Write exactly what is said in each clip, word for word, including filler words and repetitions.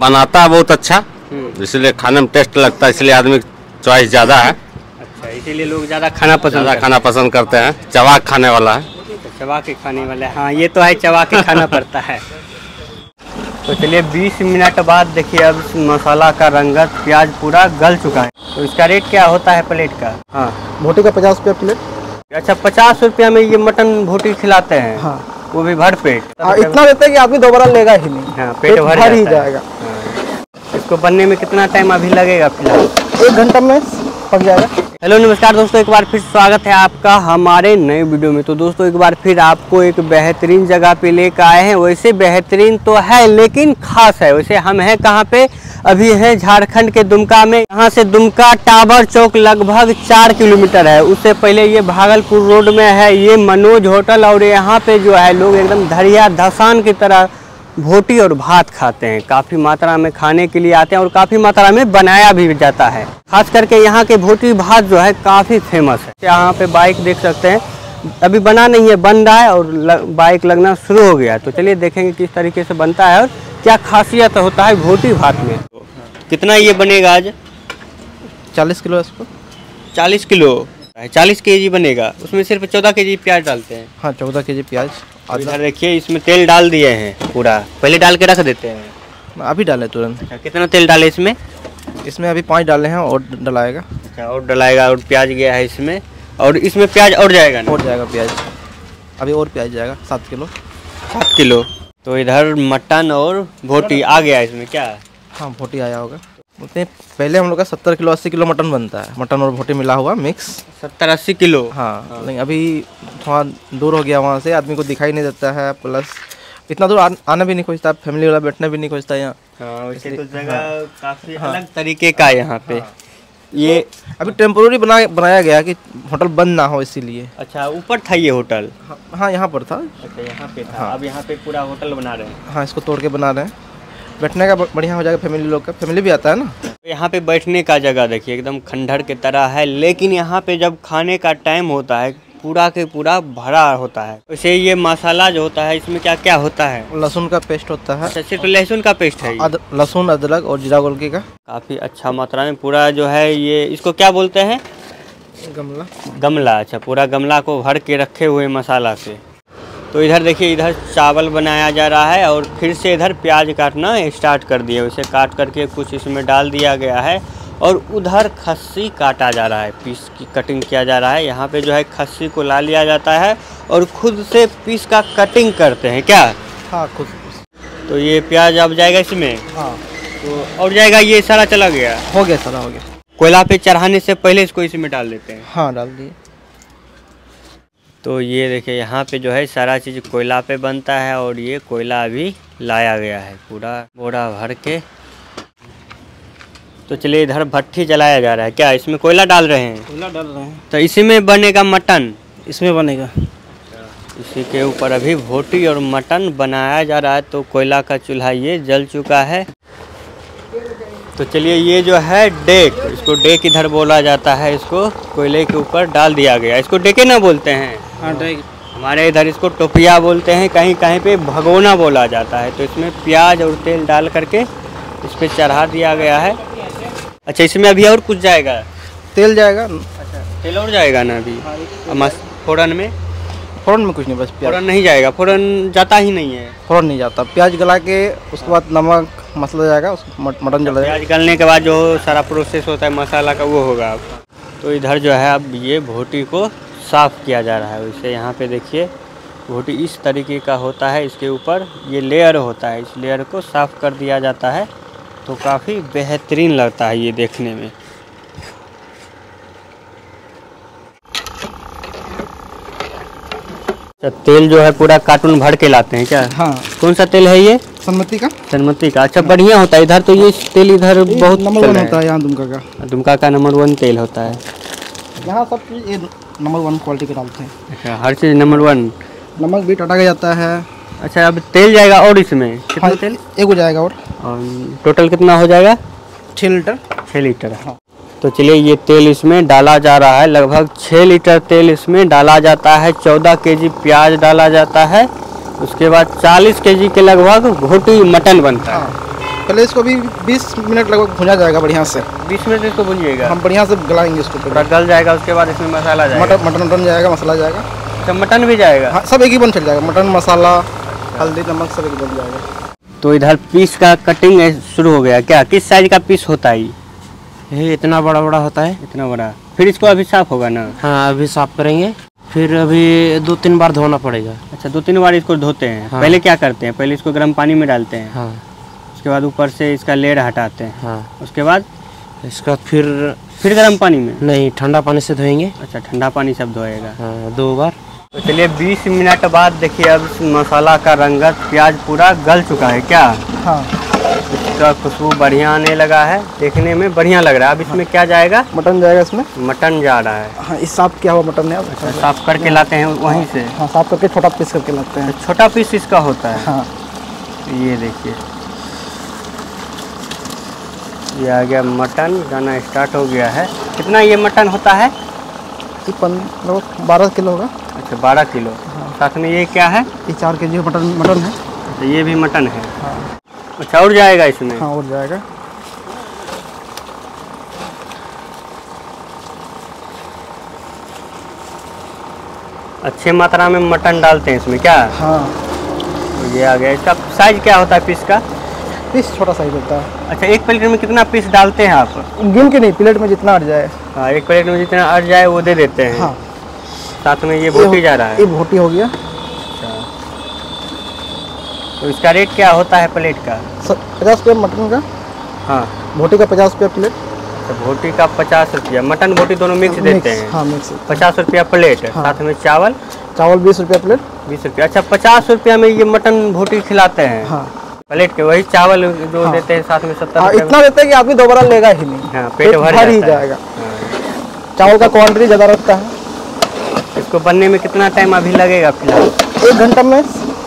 बनाता है बहुत अच्छा, इसलिए खाने में टेस्ट लगता है, इसलिए आदमी चॉइस ज्यादा है। अच्छा, इसीलिए लोग ज्यादा खाना पसंद खाना पसंद करते हैं। चबाक खाने वाला है, चबा के खाने वाला है। हाँ, ये तो है, चबा के खाना पड़ता है। तो चलिए बीस मिनट बाद देखिए अब मसाला का रंगत, प्याज पूरा गल चुका है। तो इसका रेट क्या होता है प्लेट का? हाँ, भोटी का पचास रुपया प्लेट। अच्छा, पचास रुपया में ये मटन भोटी खिलाते हैं। हाँ, वो भी भर पेट। हाँ, इतना देते हैं कि आदमी दोबारा लेगा ही नहीं। हाँ, पेट, पेट भर, भर ही जाएगा। हाँ। इसको बनने में कितना टाइम अभी लगेगा? फिलहाल एक घंटा में पक जाएगा। हेलो नमस्कार दोस्तों, एक बार फिर स्वागत है आपका हमारे नए वीडियो में। तो दोस्तों एक बार फिर आपको एक बेहतरीन जगह पे लेकर आए हैं। वैसे बेहतरीन तो है लेकिन खास है। वैसे हम हैं कहाँ पे? अभी हैं झारखंड के दुमका में। यहाँ से दुमका टावर चौक लगभग चार किलोमीटर है। उससे पहले ये भागलपुर रोड में है ये मनोज होटल, और यहाँ पे जो है लोग एकदम धरिया धसान की तरह भोटी और भात खाते हैं। काफ़ी मात्रा में खाने के लिए आते हैं और काफ़ी मात्रा में बनाया भी जाता है। खास करके यहाँ के भोटी भात जो है काफ़ी फेमस है। यहाँ पे बाइक देख सकते हैं, अभी बना नहीं है, बन रहा है और लग, बाइक लगना शुरू हो गया है। तो चलिए देखेंगे किस तरीके से बनता है और क्या खासियत होता है भोटी भात में। कितना ये बनेगा आज? चालीस किलो। इसको चालीस किलो चालीस के जी बनेगा। उसमें सिर्फ चौदह के जी प्याज डालते हैं। हाँ, चौदह के जी प्याज। और इधर देखिए इसमें तेल डाल दिए हैं पूरा, पहले डाल के रख देते हैं? अभी डाले तुरंत। अच्छा, कितना तेल डाले इसमें? इसमें अभी पाँच डाले हैं और डलाएगा। अच्छा, और डलाएगा। और प्याज गया है इसमें, और इसमें प्याज और जाएगा ना? और जाएगा प्याज, अभी और प्याज जाएगा। सात किलो। सात किलो। तो इधर मटन और भोटी आ गया इसमें क्या? हाँ, भोटी आया होगा। उतने पहले हम लोग का सत्तर किलो अस्सी किलो मटन बनता है, मटन और भोटी मिला हुआ मिक्स। सत्तर अस्सी किलो। हाँ, हाँ। नहीं, अभी थोड़ा दूर हो गया वहाँ से, आदमी को दिखाई नहीं देता है, प्लस इतना दूर आ, आना भी नहीं खोजता, फैमिली वाला बैठना भी नहीं खोजता यहाँ। हाँ, वैसे तो जगह हाँ, काफ़ी हाँ, अलग तरीके का यहाँ पे। हाँ, ये अभी टेम्पोरेरी बना बनाया गया कि होटल बंद ना हो, इसीलिए। अच्छा, ऊपर था ये होटल? हाँ, यहाँ पर था। अच्छा, यहाँ पे था। अब यहाँ पे पूरा होटल बना रहे हैं। हाँ, इसको तोड़ के बना रहे हैं, बैठने का बढ़िया हो जाएगा, फैमिली लोग का, फैमिली भी आता है ना। यहाँ पे बैठने का जगह देखिए एकदम खंडहर की तरह है, लेकिन यहाँ पे जब खाने का टाइम होता है पूरा के पूरा भरा होता है। वैसे ये मसाला जो होता है इसमें क्या क्या होता है? लहसुन का पेस्ट होता है। अच्छा, सिर्फ लहसुन का पेस्ट है? अद, लहसुन, अदरक और जीरा गोलकी का। काफ़ी अच्छा मात्रा में पूरा जो है ये, इसको क्या बोलते हैं? गमला। गमला। अच्छा, पूरा गमला को भर के रखे हुए मसाला से। तो इधर देखिए इधर चावल बनाया जा रहा है, और फिर से इधर प्याज काटना स्टार्ट कर दिए। उसे काट करके कुछ इसमें डाल दिया गया है, और उधर खस्सी काटा जा रहा है, पीस की कटिंग किया जा रहा है। यहाँ पे जो है खस्सी को ला लिया जाता है और खुद से पीस का कटिंग करते हैं क्या? हाँ, खुद। तो ये प्याज अब जाएगा इसमें? हाँ। तो और जाएगा, ये सारा चला गया? हो गया, सारा हो गया। कोयला पे चढ़ाने से पहले इसको इसमें डाल देते हैं? हाँ, डाल दिए। तो ये देखिए यहाँ पे जो है सारा चीज़ कोयला पे बनता है, और ये कोयला अभी लाया गया है पूरा बोरा भर के। तो चलिए इधर भट्ठी जलाया जा रहा है क्या? इसमें कोयला डाल रहे हैं? कोयला डाल रहे हैं। तो इसी में बनेगा मटन? इसमें बनेगा। इसी के ऊपर अभी भोटी और मटन बनाया जा रहा है। तो कोयला का चूल्हा ये जल चुका है। तो चलिए ये जो है डेक, इसको डेक इधर बोला जाता है, इसको कोयले के ऊपर डाल दिया गया। इसको डेके ना बोलते हैं? हाँ, डेक। हमारे इधर इसको टोपिया बोलते हैं, कहीं कहीं पे भगोना बोला जाता है। तो इसमें प्याज और तेल डाल करके इस पर चढ़ा दिया गया है। अच्छा, इसमें अभी और कुछ जाएगा? तेल जाएगा। अच्छा, तेल और जाएगा ना अभी? हाँ, फ़ौरन में? फ़ौरन में कुछ नहीं, बस फ़ौरन नहीं जाएगा। फ़ौरन जाता ही नहीं है? फ़ौरन नहीं जाता। प्याज गला के उसके बाद नमक मसाला जाएगा, मटन जला जाएगा। प्याज गलने के बाद जो सारा प्रोसेस होता है मसाला का वो होगा आपका। तो इधर जो है अब ये भोटी को साफ़ किया जा रहा है। वैसे यहाँ पे देखिए भोटी इस तरीके का होता है, इसके ऊपर ये लेयर होता है, इस लेयर को साफ़ कर दिया जाता है। तो काफ़ी बेहतरीन लगता है ये देखने में। तेल जो है पूरा कार्टून भर के लाते हैं क्या? हाँ। कौन सा तेल है ये? सनमती का। सनमती का। अच्छा, बढ़िया होता है इधर तो। ये तेल इधर बहुत नंबर वन होता है यहाँ दुमका का। दुमका का नंबर वन तेल होता है यहाँ। सब चीज़ ये नंबर वन क्वालिटी के डालते हैं। अच्छा, हर चीज़ नंबर वन। नमक भी टाटा का जाता है। अच्छा, अब तेल जाएगा और इसमें कितना तेल? एक हो जाएगा। और टोटल कितना हो जाएगा? छः लीटर। छः लीटर। हाँ। तो चलिए ये तेल इसमें डाला जा रहा है, लगभग छः लीटर तेल इसमें डाला जाता है। चौदह केजी प्याज डाला जाता है, उसके बाद चालीस केजी के लगभग भोटी मटन बनता है। पहले इसको भी बीस मिनट लगभग भुना जाएगा बढ़िया से। बीस मिनट इसको भुनिएगा? हम बढ़िया से गलाएंगे इसको, थोड़ा गल जाएगा। उसके बाद इसमें मसाला जाएगा, मटन मटन मटन जाएगा, मसाला जाएगा। अच्छा, मटन भी जाएगा? हाँ, सब एक ही बन चल जाएगा, मटन मसाला हल्दी नमक सब एक बन जाएगा। तो इधर पीस का कटिंग शुरू हो गया। क्या किस साइज का पीस होता है ये? इतना बड़ा बड़ा होता है। इतना बड़ा? फिर इसको अभी साफ होगा ना? हाँ, अभी साफ करेंगे, फिर अभी दो तीन बार धोना पड़ेगा। अच्छा, दो तीन बार इसको धोते हैं? हाँ। पहले क्या करते हैं? पहले इसको गर्म पानी में डालते हैं। हाँ। उसके बाद ऊपर से इसका लेयर हटाते हैं। हाँ। उसके बाद इसका फिर फिर गर्म पानी में? नहीं, ठंडा पानी से धोएंगे। अच्छा, ठंडा पानी से धोएगा? हाँ, दो बार। तो चलिए बीस मिनट बाद देखिए अब मसाला का रंगत, प्याज पूरा गल चुका है क्या? हाँ। इसका खुशबू बढ़िया आने लगा है, देखने में बढ़िया लग रहा है। अब इसमें क्या जाएगा? मटन जाएगा। इसमें मटन जा रहा है। हाँ, इस साफ किया हुआ मटन है। अच्छा, साफ करके लाते हैं वहीं से? हाँ, साफ करके छोटा पीस करके लाते हैं। छोटा पीस इसका होता है? हाँ। ये देखिए, ये आ गया मटन, गाना स्टार्ट हो गया है। कितना ये मटन होता है? बारह किलो होगा। अच्छा, बारह किलो। साथ में ये क्या है? ये चार के जी मटन मटन है। अच्छा, ये भी मटन है। अच्छा, और जाएगा इसमें? हाँ, और जाएगा। अच्छे मात्रा में मटन डालते हैं इसमें क्या? हाँ। तो ये आ गया। इसका साइज क्या होता है पीस का? पीस छोटा साइज होता है। अच्छा, एक प्लेट में कितना पीस डालते हैं आप? गिन के नहीं, प्लेट में जितना अट जाए। हाँ, एक प्लेट में जितना अट जाए वो दे देते हैं। हाँ। साथ में ये भोटी जा रहा है। ये भोटी हो गया। तो इसका रेट क्या होता है प्लेट का? पचास रुपया मटन का। हाँ। भोटी का पचास रुपया प्लेट। तो भोटी का पचास रुपया, मटन भोटी दोनों मिक्स देते हैं? हाँ, मिक्स। पचास रुपया प्लेट। हाँ। साथ में चावल? चावल बीस रुपया प्लेट। बीस रुपया अच्छा, पचास रुपया में ये मटन भोटी खिलाते हैं? हाँ। प्लेट के वही चावल जो हाँ। देते हैं साथ में सत्तर। हाँ, इतना देते हैं कि आदमी दोबारा लेगा ही नहीं। हाँ, पेट भर ही जाएगा। चावल का क्वान्टिटी ज़्यादा रखता है। इसको बनने में कितना टाइम अभी लगेगा फिलहाल? एक घंटा में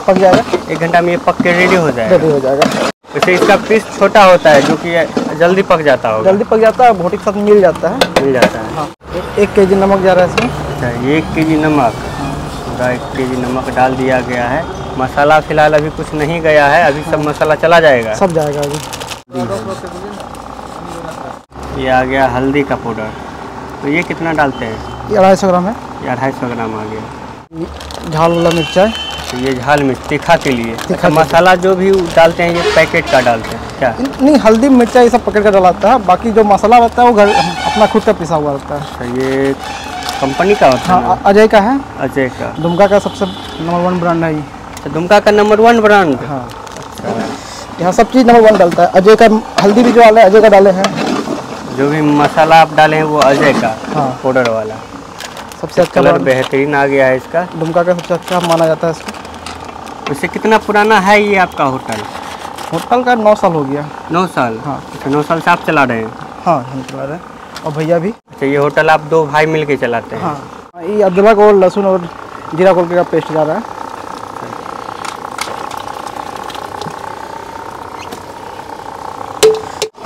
पक जाएगा। एक घंटा में ये पक के रेडी हो जाएगा। रेडी हो जाएगा। वैसे इसका पीस छोटा होता है जो कि जल्दी पक जाता होगा। जल्दी पक जाता है, भोटी के साथ मिल जाता है। मिल जाता है। हाँ। एक के जी नमक जा रहा है इसमें। अच्छा, एक के जी नमक। पूरा एक के जी नमक डाल दिया गया है। मसाला फिलहाल अभी कुछ नहीं गया है, अभी सब मसाला चला जाएगा। सब जाएगा अभी। ये आ गया हल्दी का पाउडर। तो ये कितना डालते हैं? ये अढ़ाई सौ ग्राम है। ये अढ़ाई सौ ग्राम आ गया। झाल वाला मिर्चा है। तो ये झाल मिर्च तीखा के लिए। तीखा मसाला जो भी डालते हैं ये पैकेट का डालते हैं क्या? नहीं, हल्दी मिर्चा ये सब पैकेट का डालता है। बाकी जो मसाला रहता है वो घर अपना खुद का पिसा हुआ रहता है। तो ये कंपनी का होता है? हाँ, अजय का है। अजय का, दुमका का सबसे नंबर वन ब्रांड है ये। दुमका का नंबर वन ब्रांड? हाँ, यहाँ सब चीज़ नंबर वन डालता है। अजय का हल्दी भी जो डाले अजय का डाले हैं, जो भी मसाला आप डाले हैं वो अजय का पाउडर वाला। सबसे अच्छा कलर बेहतरीन आ गया है इसका। दुमका का सबसे अच्छा माना जाता है इसको। इससे कितना पुराना है ये आपका होटल? होटल का नौ साल हो गया। नौ साल? हाँ। अच्छा, नौ साल से आप चला रहे हैं? हाँ, हम चला रहे हैं और भैया भी। अच्छा, ये होटल आप दो भाई मिल के चलाते हैं? हाँ। ये अदरक और लहसुन और जीरा गोलके का पेस्ट जा रहा है।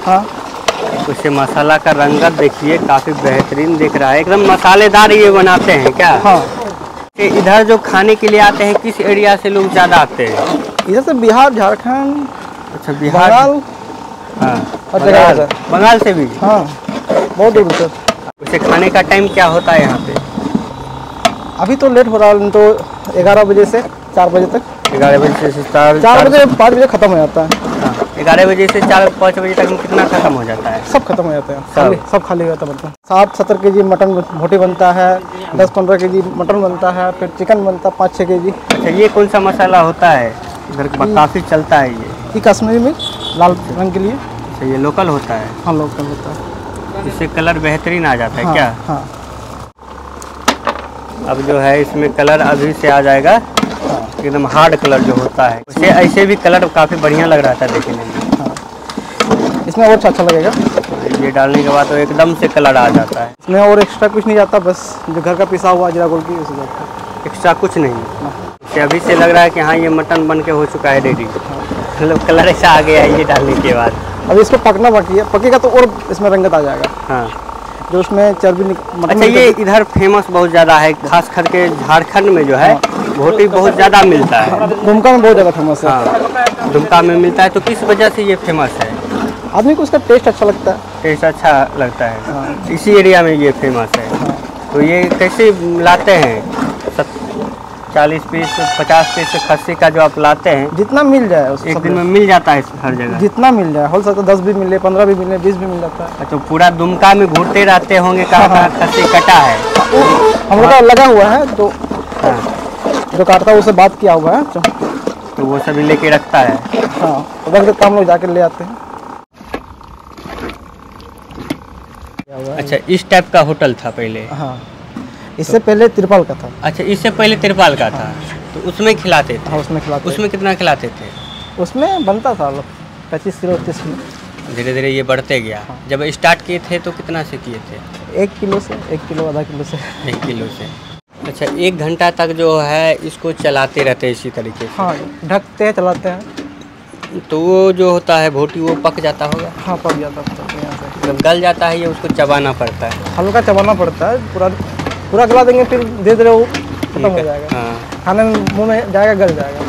हाँ। उससे मसाला का रंगत देखिए काफ़ी बेहतरीन दिख रहा है, एकदम मसालेदार ये बनाते हैं क्या? हाँ। इधर जो खाने के लिए आते हैं किस एरिया से लोग ज़्यादा आते हैं? इधर से बिहार, झारखंड। अच्छा, बिहार, बंगाल। हाँ, और बंगाल, बंगाल से भी? हाँ, बहुत दूर दूर। वैसे खाने का टाइम क्या होता है यहाँ पे? अभी तो लेट हो रहा है, तो ग्यारह बजे से चार बजे तक। ग्यारह बजे से चार चार बजे पाँच बजे खत्म हो जाता है। ग्यारह बजे से चार पाँच बजे तक में कितना खत्म हो जाता है? सब खत्म हो जाता है। सब सब खाली होता है। सात सत्तर के जी मटन भोटी बनता है, दस पंद्रह के जी मटन बनता है, फिर चिकन बनता है पाँच छः के जी। अच्छा, ये कौन सा मसाला होता है? इधर काफ़ी चलता है ये। ये कश्मीरी मिर्च लाल रंग के लिए। अच्छा, ये लोकल होता है? हाँ, लोकल होता है। इससे कलर बेहतरीन आ जाता है। हाँ, क्या? हाँ। अब जो है इसमें कलर अभी से आ जाएगा, एकदम हार्ड कलर जो होता है। उसे ऐसे भी कलर काफ़ी बढ़िया लग रहा था देखने में। हाँ, इसमें और अच्छा अच्छा लगेगा। ये डालने के बाद तो एकदम से कलर आ जाता है। इसमें और एक्स्ट्रा कुछ नहीं जाता, बस जो घर का पिसा हुआ जीरा गोलकी उसे जाता है, एक्स्ट्रा कुछ नहीं। हाँ। अभी से लग रहा है कि हाँ, ये मटन बन के हो चुका है रेडी। हाँ। कलर ऐसा आ गया है ये डालने के बाद। अब इसको पकना बाकी है, पकेगा तो और इसमें रंगत आ जाएगा। हाँ, जो उसमें चर्बी। अच्छा, ये इधर फेमस बहुत ज़्यादा है, खास करके झारखंड में जो है भोटी बहुत ज़्यादा मिलता है। दुमका में बहुत ज़्यादा फेमस है। हाँ, दुमका में मिलता है। तो किस वजह से ये फेमस है? आदमी को उसका टेस्ट अच्छा लगता है, टेस्ट अच्छा लगता है। हाँ। इसी एरिया में ये फेमस है। हाँ। तो ये कैसे लाते हैं, चालीस पीस पचास पीस खस्सी का जो आप लाते हैं, जितना मिल जाए एक दिन में मिल जाता है हर जगह, जितना मिल जाए हो सकता है, दस भी मिले, पंद्रह भी मिले, बीस भी मिल जाता है। तो पूरा दुमका में घूरते रहते होंगे, कहाँ कहाँ खस्सी कटा है। हम लोग का लगा हुआ है, तो जो काटता है उससे बात किया हुआ है, तो वो सभी लेके रखता है। हाँ, रख देता, हम लोग जाके ले आते हैं। अच्छा, इस टाइप का होटल था पहले? हाँ, इससे तो पहले तिरपाल का था। अच्छा, इससे पहले तिरपाल का। हाँ। था, तो उसमें खिलाते थे। हाँ, उसमें खिलाते। उसमें कितना खिलाते थे? उसमें बनता था लोग पच्चीस किलो, तीस किलो, धीरे धीरे ये बढ़ते गया। हाँ। जब स्टार्ट किए थे तो कितना से किए थे? एक किलो से, एक किलो आधा किलो से, एक किलो से। अच्छा, एक घंटा तक जो है इसको चलाते रहते इसी तरीके से? हाँ, ढकते हैं, चलाते हैं। तो वो जो होता है भोटी, वो पक जाता होगा? हाँ, पक जाता है। जब गल जाता है ये, उसको चबाना पड़ता है? हल्का चबाना पड़ता है, पूरा पूरा गला देंगे, फिर धीरे धीरे वो खत्म हो जाएगा। हाँ। खाने में मुंह में जाएगा, गल जाएगा।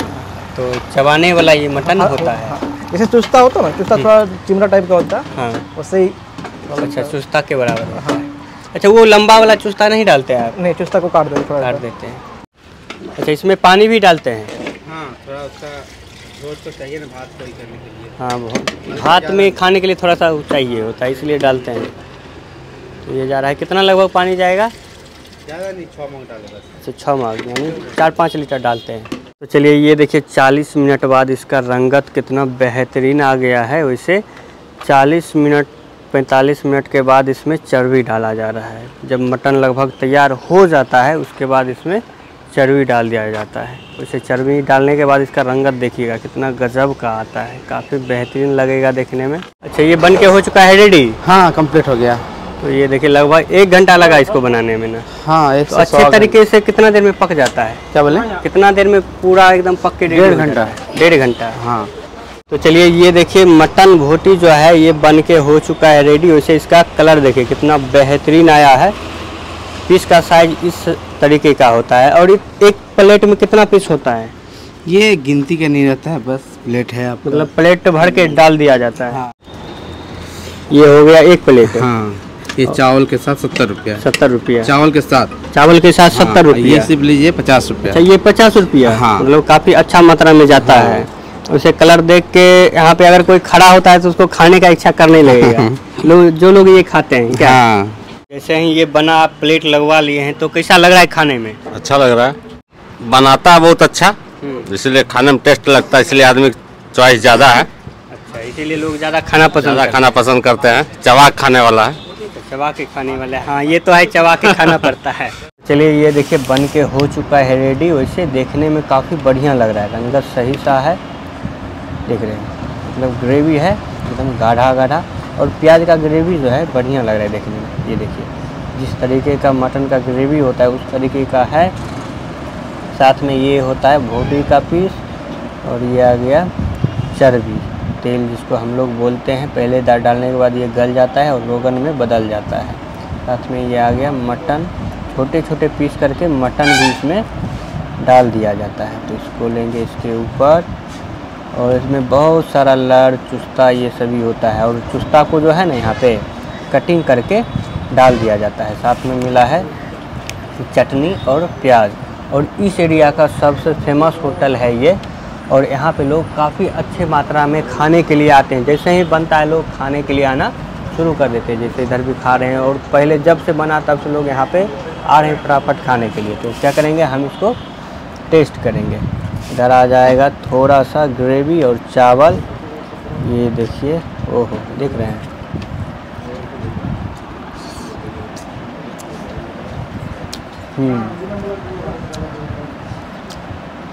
तो चबाने वाला ये मटन होता है? हाँ। जैसे चुस्ता होता है ना, चुस्ता थोड़ा चिमड़ा टाइप का होता है। हाँ, उससे ही। अच्छा, चुस्ता के बराबर होता है। अच्छा, वो लंबा वाला चुस्ता नहीं डालते हैं आप? नहीं, चुस्ता को काट देते, काट देते हैं। अच्छा, इसमें पानी भी डालते हैं? हाँ, थोड़ा उसका रोज तो चाहिए ना भात को करने के लिए। हाँ, भात में खाने के लिए थोड़ा सा चाहिए होता है, इसलिए डालते हैं। तो ये जा रहा है, कितना लगभग पानी जाएगा? ज़्यादा नहीं, छः मांग डालेगा। अच्छा, छः मांग यानी चार पाँच लीटर डालते हैं। तो चलिए, ये देखिए चालीस मिनट बाद इसका रंगत कितना बेहतरीन आ गया है। वैसे चालीस मिनट पैंतालीस मिनट के बाद इसमें चर्बी डाला जा रहा है। जब मटन लगभग तैयार हो जाता है उसके बाद इसमें चर्बी डाल दिया जाता है। वैसे चर्बी डालने के बाद इसका रंगत देखिएगा कितना गजब का आता है, काफ़ी बेहतरीन लगेगा देखने में। अच्छा, ये बन के हो चुका है रेडी? हाँ, कम्प्लीट हो गया। तो ये देखिए लगभग एक घंटा लगा इसको बनाने में ना? हाँ, एक तो अच्छे तरीके से। कितना देर में पक जाता है? क्या बोले, कितना देर में पूरा एकदम पक के? डेढ़ घंटा। डेढ़ घंटा? हाँ। तो चलिए, ये देखिए मटन भोटी जो है ये बन के हो चुका है रेडी। वैसे इसका कलर देखिए कितना बेहतरीन आया है। पीस का साइज इस तरीके का होता है। और एक प्लेट में कितना पीस होता है? ये गिनती का नहीं रहता है, बस प्लेट है, मतलब प्लेट भर के डाल दिया जाता है। ये हो गया एक प्लेट। ये चावल के साथ सत्तर रुपया। सत्तर रुपया चावल के साथ? चावल के साथ सत्तर रुपया। ये सिर्फ लीजिए पचास रुपया। ये पचास रुपया? हाँ, मतलब काफी अच्छा मात्रा में जाता। हाँ। है। उसे कलर देख के यहाँ पे अगर कोई खड़ा होता है तो उसको खाने का इच्छा करने लगेगा। लो, जो लोग ये खाते हैं क्या? हाँ। जैसे ही ये बना प्लेट लगवा लिए हैं, तो कैसा लग रहा है खाने में? अच्छा लग रहा है, बनाता है बहुत अच्छा, इसलिए खाने में टेस्ट लगता है, इसलिए आदमी चॉइस ज्यादा है। अच्छा, इसीलिए लोग ज्यादा खाना पसंद खाना पसंद करते हैं। चबा खाने वाला है, चबा के खाने वाला है। हाँ, ये तो है, चबा के खाना पड़ता है। चलिए, ये देखिए बन के हो चुका है रेडी। वैसे देखने में काफ़ी बढ़िया लग रहा है, रंगत सही सा है, देख रहे हैं, मतलब ग्रेवी है एकदम गाढ़ा गाढ़ा, और प्याज का ग्रेवी जो है बढ़िया लग रहा है देखने में। ये देखिए जिस तरीके का मटन का ग्रेवी होता है उस तरीके का है। साथ में ये होता है भोटी का पीस, और ये आ गया चर्बी, तेल जिसको हम लोग बोलते हैं। पहले दाल डालने के बाद ये गल जाता है और रोगन में बदल जाता है। साथ में ये आ गया मटन, छोटे छोटे पीस करके मटन भी इसमें डाल दिया जाता है। तो इसको लेंगे इसके ऊपर, और इसमें बहुत सारा लड़ चुस्ता ये सभी होता है, और चुस्ता को जो है ना यहाँ पे कटिंग करके डाल दिया जाता है। साथ में मिला है चटनी और प्याज, और इस एरिया का सबसे फेमस होटल है ये, और यहाँ पे लोग काफ़ी अच्छे मात्रा में खाने के लिए आते हैं। जैसे ही बनता है लोग खाने के लिए आना शुरू कर देते हैं, जैसे इधर भी खा रहे हैं, और पहले जब से बना तब से लोग यहाँ पे आ रहे हैं फटाफट खाने के लिए। तो क्या करेंगे, हम इसको टेस्ट करेंगे। इधर आ जाएगा थोड़ा सा ग्रेवी और चावल, ये देखिए, ओहो, देख रहे हैं,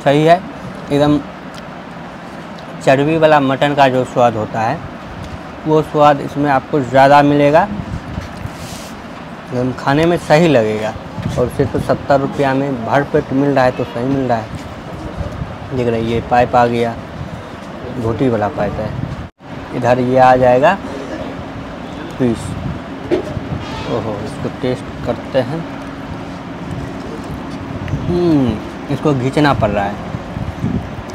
सही है एकदम। चर्बी वाला मटन का जो स्वाद होता है वो स्वाद इसमें आपको ज़्यादा मिलेगा, एकदम खाने में सही लगेगा। और सिर्फ सत्तर रुपया में भर पेट मिल रहा है, तो सही मिल रहा है। देख रहे ये पाइप आ गया, घोटी वाला पाइप है। इधर ये आ जाएगा पीस, ओहो, इसको टेस्ट करते हैं। इसको घींचना पड़ रहा है,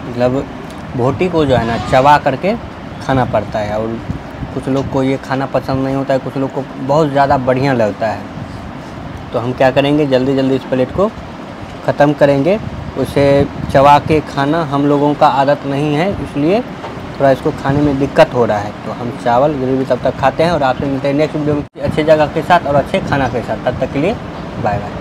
मतलब भोटी को जो है ना चबा करके खाना पड़ता है, और कुछ लोग को ये खाना पसंद नहीं होता है, कुछ लोग को बहुत ज़्यादा बढ़िया लगता है। तो हम क्या करेंगे, जल्दी जल्दी इस प्लेट को ख़त्म करेंगे। उसे चबा के खाना हम लोगों का आदत नहीं है, इसलिए थोड़ा इसको खाने में दिक्कत हो रहा है। तो हम चावल ग्रेवी तब तक खाते हैं और आपसे मिलते हैं नेक्स्ट वीडियो में अच्छी जगह के साथ और अच्छे खाना के साथ। तब तक के लिए बाय बाय।